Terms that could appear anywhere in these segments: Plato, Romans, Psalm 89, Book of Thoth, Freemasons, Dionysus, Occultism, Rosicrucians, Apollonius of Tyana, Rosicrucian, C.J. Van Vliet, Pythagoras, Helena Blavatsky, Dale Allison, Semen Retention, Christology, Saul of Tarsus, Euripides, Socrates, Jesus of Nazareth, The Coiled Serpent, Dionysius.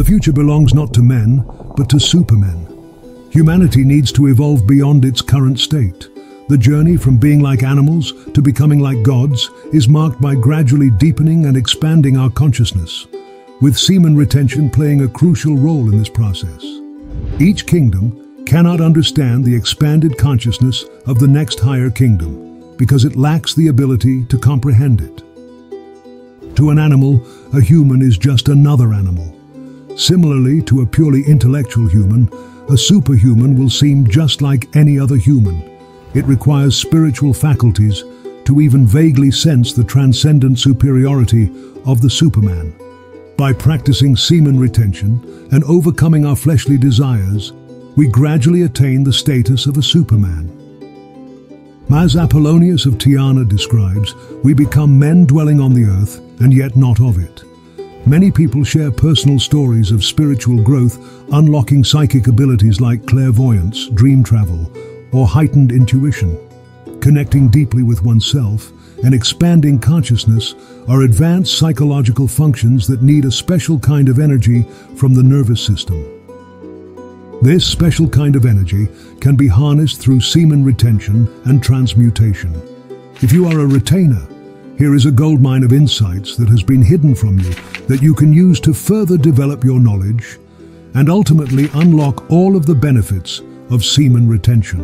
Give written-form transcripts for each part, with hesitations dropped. The future belongs not to men, but to supermen. Humanity needs to evolve beyond its current state. The journey from being like animals to becoming like gods is marked by gradually deepening and expanding our consciousness, with semen retention playing a crucial role in this process. Each kingdom cannot understand the expanded consciousness of the next higher kingdom because it lacks the ability to comprehend it. To an animal, a human is just another animal. Similarly to a purely intellectual human, a superhuman will seem just like any other human. It requires spiritual faculties to even vaguely sense the transcendent superiority of the Superman. By practicing semen retention and overcoming our fleshly desires, we gradually attain the status of a Superman. As Apollonius of Tyana describes, we become men dwelling on the earth and yet not of it. Many people share personal stories of spiritual growth, unlocking psychic abilities like clairvoyance, dream travel, or heightened intuition. Connecting deeply with oneself and expanding consciousness are advanced psychological functions that need a special kind of energy from the nervous system. This special kind of energy can be harnessed through semen retention and transmutation. If you are a retainer, here is a goldmine of insights that has been hidden from you that you can use to further develop your knowledge and ultimately unlock all of the benefits of semen retention.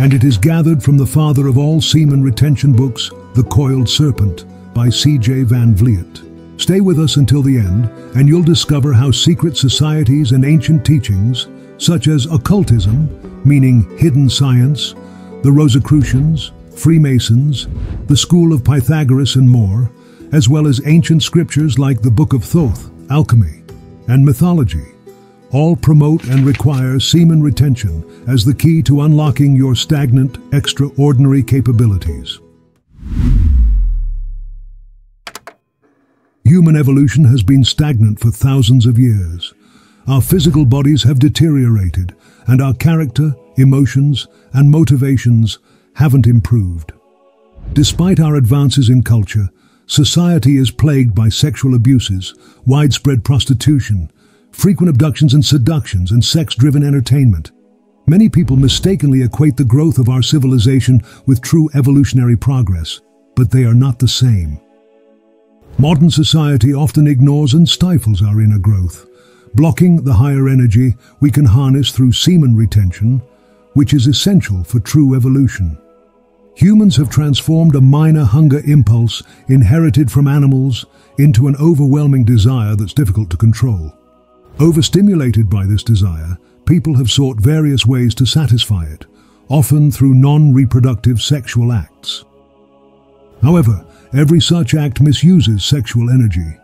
And it is gathered from the father of all semen retention books, The Coiled Serpent by C.J. Van Vliet. Stay with us until the end, and you'll discover how secret societies and ancient teachings, such as occultism, meaning hidden science, the Rosicrucians, Freemasons, the school of Pythagoras and more, as well as ancient scriptures like the Book of Thoth, alchemy, and mythology, all promote and require semen retention as the key to unlocking your stagnant, extraordinary capabilities. Human evolution has been stagnant for thousands of years. Our physical bodies have deteriorated, and our character, emotions, and motivations haven't improved. Despite our advances in culture, society is plagued by sexual abuses, widespread prostitution, frequent abductions and seductions, and sex-driven entertainment. Many people mistakenly equate the growth of our civilization with true evolutionary progress, but they are not the same. Modern society often ignores and stifles our inner growth, blocking the higher energy we can harness through semen retention, which is essential for true evolution. Humans have transformed a minor hunger impulse inherited from animals into an overwhelming desire that's difficult to control. Overstimulated by this desire, people have sought various ways to satisfy it, often through non-reproductive sexual acts. However, every such act misuses sexual energy,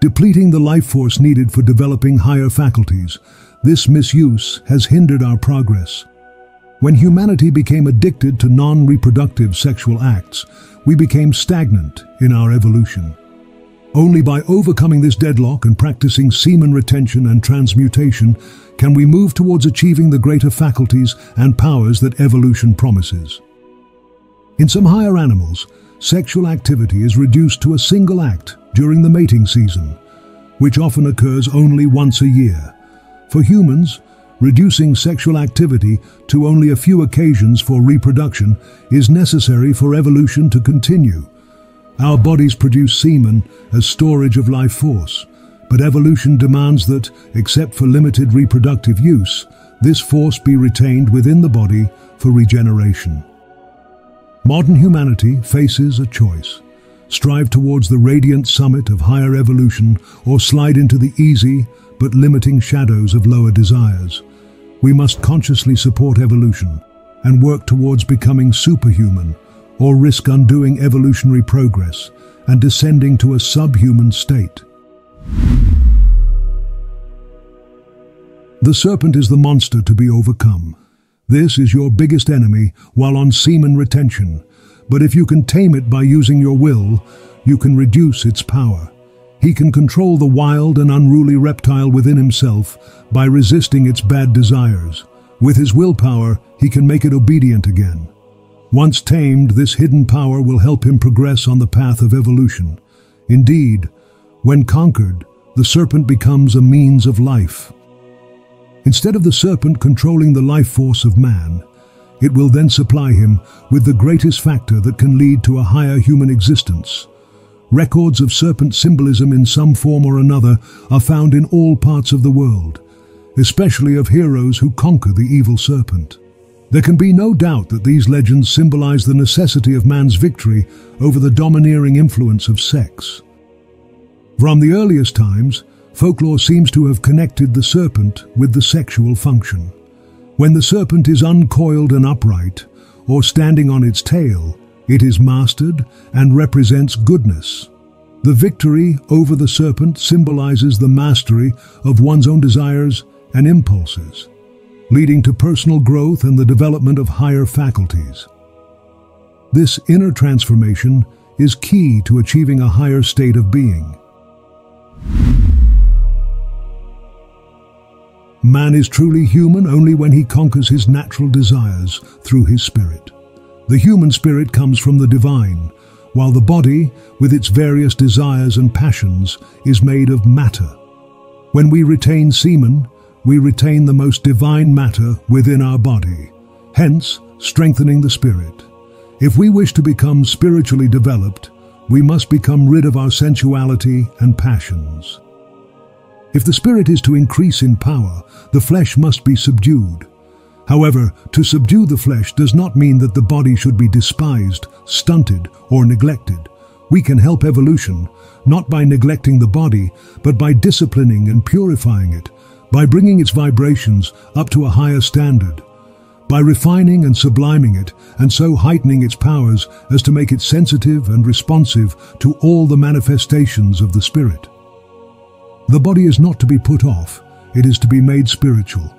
depleting the life force needed for developing higher faculties. This misuse has hindered our progress. When humanity became addicted to non-reproductive sexual acts, we became stagnant in our evolution. Only by overcoming this deadlock and practicing semen retention and transmutation can we move towards achieving the greater faculties and powers that evolution promises. In some higher animals, sexual activity is reduced to a single act during the mating season, which often occurs only once a year. For humans, reducing sexual activity to only a few occasions for reproduction is necessary for evolution to continue. Our bodies produce semen as storage of life force, but evolution demands that, except for limited reproductive use, this force be retained within the body for regeneration. Modern humanity faces a choice: strive towards the radiant summit of higher evolution or slide into the easy but limiting shadows of lower desires. We must consciously support evolution and work towards becoming superhuman, or risk undoing evolutionary progress and descending to a subhuman state. The serpent is the monster to be overcome. This is your biggest enemy while on semen retention, but if you can tame it by using your will, you can reduce its power. He can control the wild and unruly reptile within himself by resisting its bad desires. With his willpower, he can make it obedient again. Once tamed, this hidden power will help him progress on the path of evolution. Indeed, when conquered, the serpent becomes a means of life. Instead of the serpent controlling the life force of man, it will then supply him with the greatest factor that can lead to a higher human existence. Records of serpent symbolism in some form or another are found in all parts of the world, especially of heroes who conquer the evil serpent. There can be no doubt that these legends symbolize the necessity of man's victory over the domineering influence of sex. From the earliest times, folklore seems to have connected the serpent with the sexual function. When the serpent is uncoiled and upright, or standing on its tail, it is mastered and represents goodness. The victory over the serpent symbolizes the mastery of one's own desires and impulses, leading to personal growth and the development of higher faculties. This inner transformation is key to achieving a higher state of being. Man is truly human only when he conquers his natural desires through his spirit. The human spirit comes from the divine, while the body, with its various desires and passions, is made of matter. When we retain semen, we retain the most divine matter within our body, hence strengthening the spirit. If we wish to become spiritually developed, we must become rid of our sensuality and passions. If the spirit is to increase in power, the flesh must be subdued. However, to subdue the flesh does not mean that the body should be despised, stunted, or neglected. We can help evolution, not by neglecting the body, but by disciplining and purifying it, by bringing its vibrations up to a higher standard, by refining and subliming it, and so heightening its powers as to make it sensitive and responsive to all the manifestations of the spirit. The body is not to be put off, it is to be made spiritual.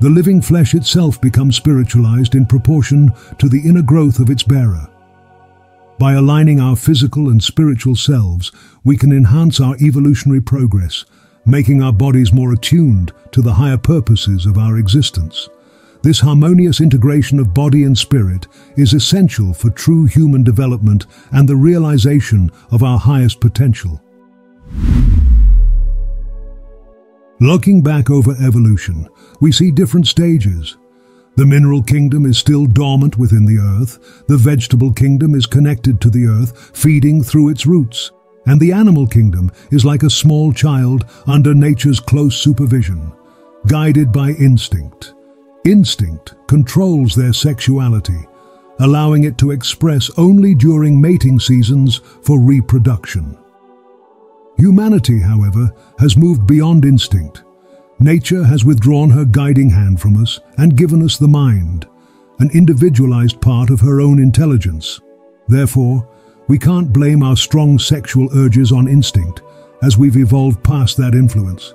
The living flesh itself becomes spiritualized in proportion to the inner growth of its bearer. By aligning our physical and spiritual selves, we can enhance our evolutionary progress, making our bodies more attuned to the higher purposes of our existence. This harmonious integration of body and spirit is essential for true human development and the realization of our highest potential. Looking back over evolution, we see different stages. The mineral kingdom is still dormant within the earth, the vegetable kingdom is connected to the earth, feeding through its roots, and the animal kingdom is like a small child under nature's close supervision, guided by instinct. Instinct controls their sexuality, allowing it to express only during mating seasons for reproduction. Humanity, however, has moved beyond instinct. Nature has withdrawn her guiding hand from us and given us the mind, an individualized part of her own intelligence. Therefore, we can't blame our strong sexual urges on instinct, as we've evolved past that influence.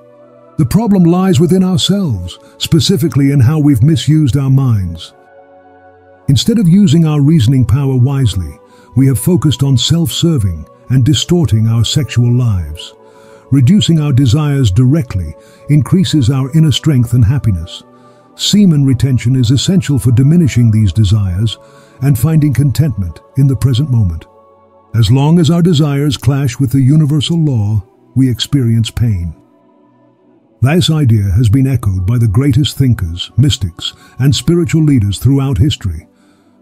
The problem lies within ourselves, specifically in how we've misused our minds. Instead of using our reasoning power wisely, we have focused on self-serving and distorting our sexual lives. Reducing our desires directly increases our inner strength and happiness. Semen retention is essential for diminishing these desires and finding contentment in the present moment. As long as our desires clash with the universal law, we experience pain. This idea has been echoed by the greatest thinkers, mystics, and spiritual leaders throughout history.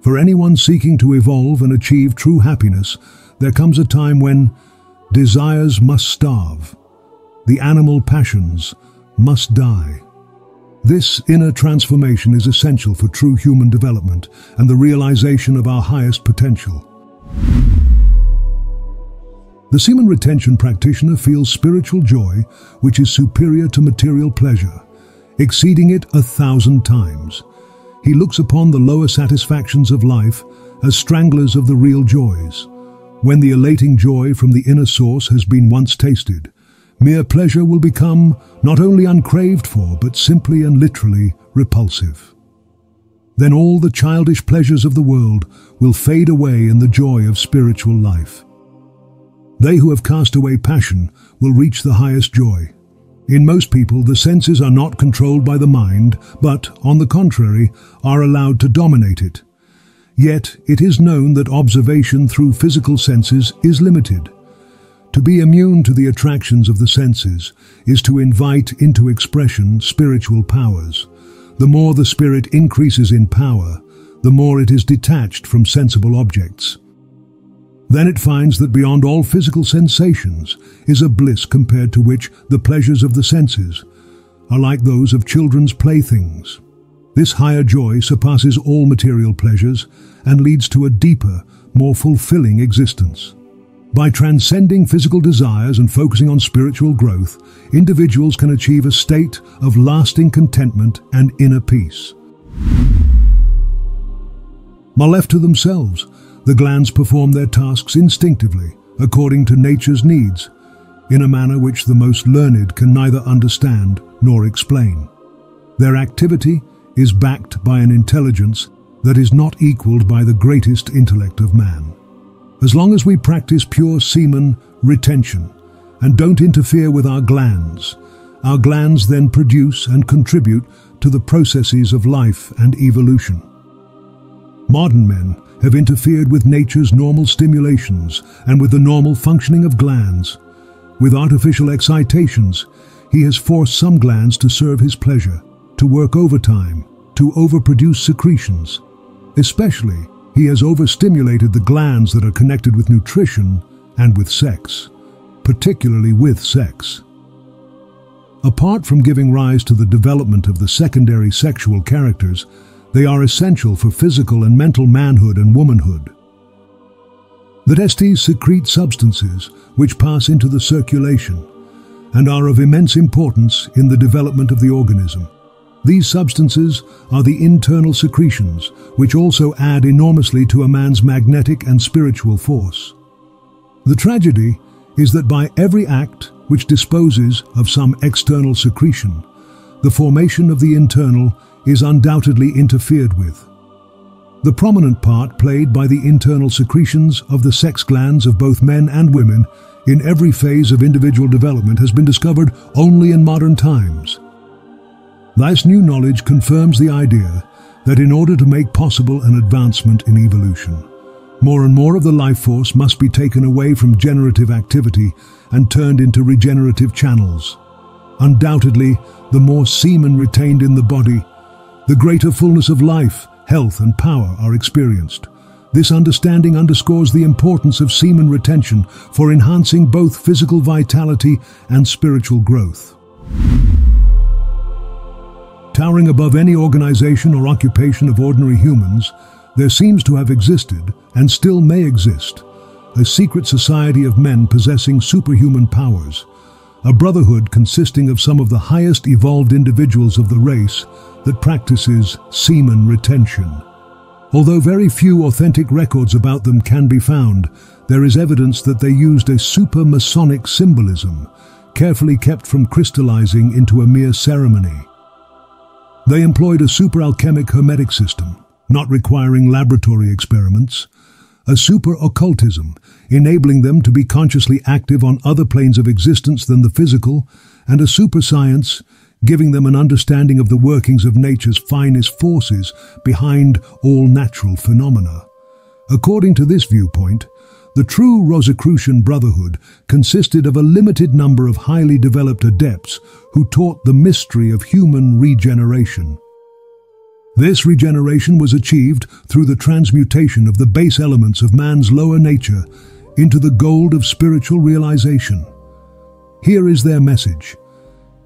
For anyone seeking to evolve and achieve true happiness, there comes a time when desires must starve. The animal passions must die. This inner transformation is essential for true human development and the realization of our highest potential. The semen retention practitioner feels spiritual joy, which is superior to material pleasure, exceeding it 1,000 times. He looks upon the lower satisfactions of life as stranglers of the real joys. When the elating joy from the inner source has been once tasted, mere pleasure will become not only uncraved for, but simply and literally repulsive. Then all the childish pleasures of the world will fade away in the joy of spiritual life. They who have cast away passion will reach the highest joy. In most people, the senses are not controlled by the mind, but, on the contrary, are allowed to dominate it. Yet, it is known that observation through physical senses is limited. To be immune to the attractions of the senses is to invite into expression spiritual powers. The more the spirit increases in power, the more it is detached from sensible objects. Then it finds that beyond all physical sensations is a bliss compared to which the pleasures of the senses are like those of children's playthings. This higher joy surpasses all material pleasures and leads to a deeper, more fulfilling existence. By transcending physical desires and focusing on spiritual growth, individuals can achieve a state of lasting contentment and inner peace. While left to themselves, the glands perform their tasks instinctively, according to nature's needs, in a manner which the most learned can neither understand nor explain. Their activity is backed by an intelligence that is not equaled by the greatest intellect of man. As long as we practice pure semen retention and don't interfere with our glands then produce and contribute to the processes of life and evolution. Modern men have interfered with nature's normal stimulations and with the normal functioning of glands. With artificial excitations, he has forced some glands to serve his pleasure, to work overtime, to overproduce secretions. Especially, he has overstimulated the glands that are connected with nutrition and with sex, particularly with sex. Apart from giving rise to the development of the secondary sexual characters, they are essential for physical and mental manhood and womanhood. The testes secrete substances which pass into the circulation and are of immense importance in the development of the organism. These substances are the internal secretions, which also add enormously to a man's magnetic and spiritual force. The tragedy is that by every act which disposes of some external secretion, the formation of the internal is undoubtedly interfered with. The prominent part played by the internal secretions of the sex glands of both men and women in every phase of individual development has been discovered only in modern times. This new knowledge confirms the idea that in order to make possible an advancement in evolution, more and more of the life force must be taken away from generative activity and turned into regenerative channels. Undoubtedly, the more semen retained in the body, the greater fullness of life, health and power are experienced. This understanding underscores the importance of semen retention for enhancing both physical vitality and spiritual growth. Towering above any organization or occupation of ordinary humans, there seems to have existed, and still may exist, a secret society of men possessing superhuman powers, a brotherhood consisting of some of the highest evolved individuals of the race that practices semen retention. Although very few authentic records about them can be found, there is evidence that they used a super-Masonic symbolism, carefully kept from crystallizing into a mere ceremony. They employed a super-alchemic hermetic system, not requiring laboratory experiments, a super-occultism, enabling them to be consciously active on other planes of existence than the physical, and a super-science, giving them an understanding of the workings of nature's finest forces behind all natural phenomena. According to this viewpoint, the true Rosicrucian brotherhood consisted of a limited number of highly developed adepts who taught the mystery of human regeneration. This regeneration was achieved through the transmutation of the base elements of man's lower nature into the gold of spiritual realization. Here is their message.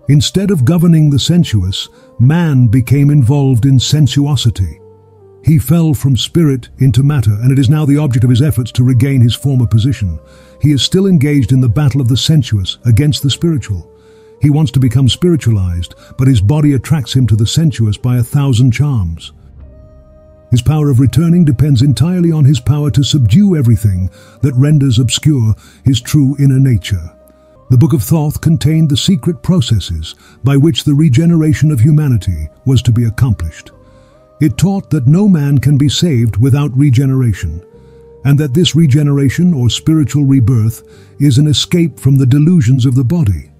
Instead of governing the sensuous, man became involved in sensuosity. He fell from spirit into matter, and it is now the object of his efforts to regain his former position. He is still engaged in the battle of the sensuous against the spiritual. He wants to become spiritualized, but his body attracts him to the sensuous by 1,000 charms. His power of returning depends entirely on his power to subdue everything that renders obscure his true inner nature. The Book of Thoth contained the secret processes by which the regeneration of humanity was to be accomplished. It taught that no man can be saved without regeneration, and that this regeneration or spiritual rebirth is an escape from the delusions of the body,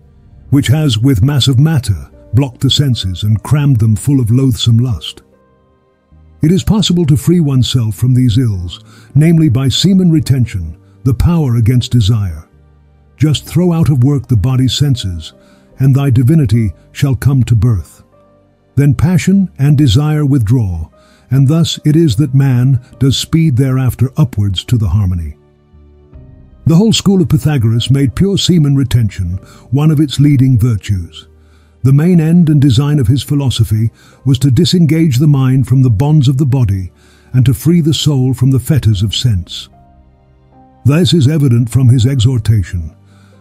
which has, with massive matter, blocked the senses and crammed them full of loathsome lust. It is possible to free oneself from these ills, namely by semen retention, the power against desire. Just throw out of work the body's senses, and thy divinity shall come to birth. Then passion and desire withdraw, and thus it is that man does speed thereafter upwards to the harmony. The whole school of Pythagoras made pure semen retention one of its leading virtues. The main end and design of his philosophy was to disengage the mind from the bonds of the body and to free the soul from the fetters of sense. This is evident from his exhortation,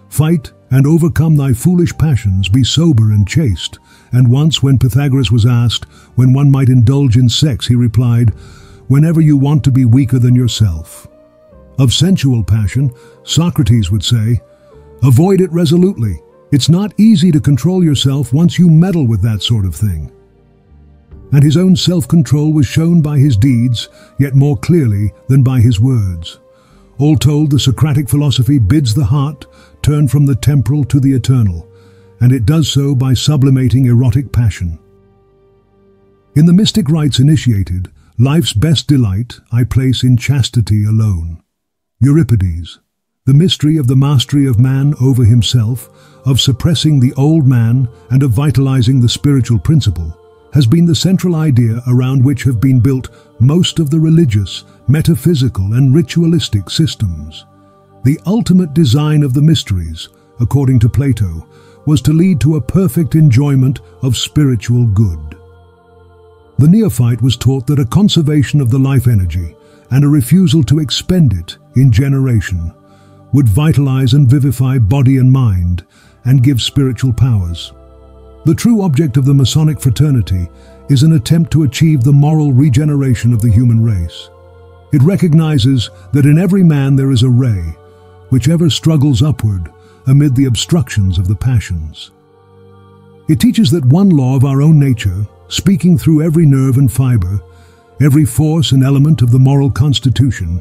"Fight and overcome thy foolish passions, be sober and chaste." And once when Pythagoras was asked when one might indulge in sex, he replied, "Whenever you want to be weaker than yourself." Of sensual passion, Socrates would say, "Avoid it resolutely. It's not easy to control yourself once you meddle with that sort of thing." And his own self-control was shown by his deeds, yet more clearly than by his words. All told, the Socratic philosophy bids the heart turn from the temporal to the eternal, and it does so by sublimating erotic passion. In the mystic rites initiated, life's best delight I place in chastity alone. Euripides. The mystery of the mastery of man over himself, of suppressing the old man, and of vitalizing the spiritual principle, has been the central idea around which have been built most of the religious, metaphysical, and ritualistic systems. The ultimate design of the mysteries, according to Plato, was to lead to a perfect enjoyment of spiritual good. The neophyte was taught that a conservation of the life energy and a refusal to expend it in generation would vitalize and vivify body and mind and give spiritual powers. The true object of the Masonic fraternity is an attempt to achieve the moral regeneration of the human race. It recognizes that in every man there is a ray, whichever struggles upward amid the obstructions of the passions. It teaches that one law of our own nature, speaking through every nerve and fiber, every force and element of the moral constitution,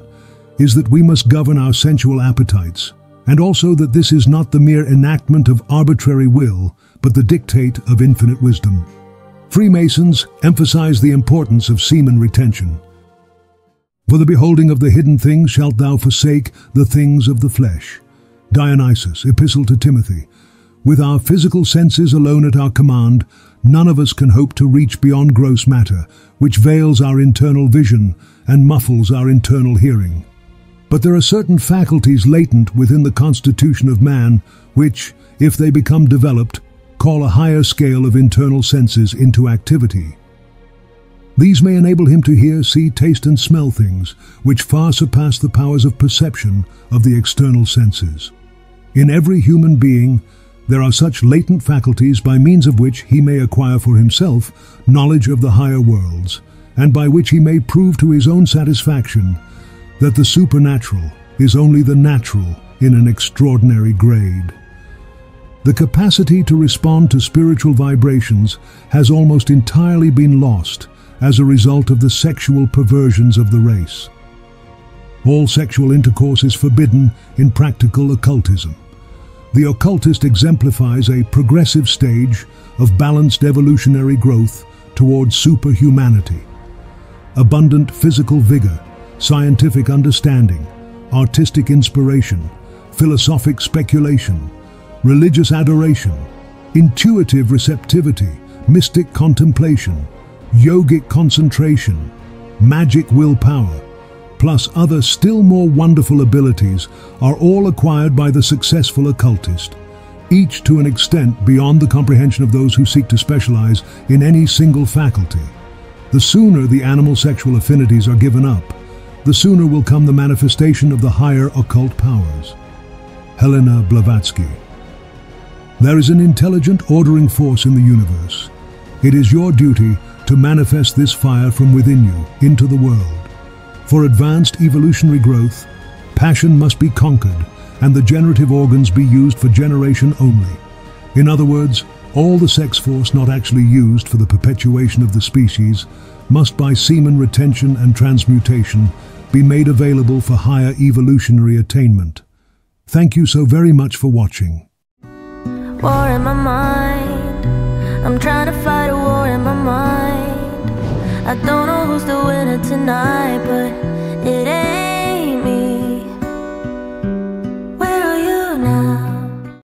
is that we must govern our sensual appetites, and also that this is not the mere enactment of arbitrary will, but the dictate of infinite wisdom. Freemasons emphasize the importance of semen retention. For the beholding of the hidden things shalt thou forsake the things of the flesh. Dionysius, Epistle to Timothy. With our physical senses alone at our command, none of us can hope to reach beyond gross matter, which veils our internal vision and muffles our internal hearing. But there are certain faculties latent within the constitution of man which, if they become developed, call a higher scale of internal senses into activity. These may enable him to hear, see, taste, and smell things which far surpass the powers of perception of the external senses. In every human being, there are such latent faculties by means of which he may acquire for himself knowledge of the higher worlds, and by which he may prove to his own satisfaction that the supernatural is only the natural in an extraordinary grade. The capacity to respond to spiritual vibrations has almost entirely been lost as a result of the sexual perversions of the race. All sexual intercourse is forbidden in practical occultism. The occultist exemplifies a progressive stage of balanced evolutionary growth towards superhumanity. Abundant physical vigor, scientific understanding, artistic inspiration, philosophic speculation, religious adoration, intuitive receptivity, mystic contemplation, yogic concentration, magic willpower, plus other still more wonderful abilities are all acquired by the successful occultist, each to an extent beyond the comprehension of those who seek to specialize in any single faculty. The sooner the animal sexual affinities are given up, the sooner will come the manifestation of the higher occult powers. Helena Blavatsky. There is an intelligent ordering force in the universe. It is your duty to manifest this fire from within you into the world. For advanced evolutionary growth, passion must be conquered and the generative organs be used for generation only. In other words, all the sex force not actually used for the perpetuation of the species must by semen retention and transmutation be made available for higher evolutionary attainment. Thank you so very much for watching. War in my mind. I'm trying to fight a war in my mind. I don't know who's the winner tonight, but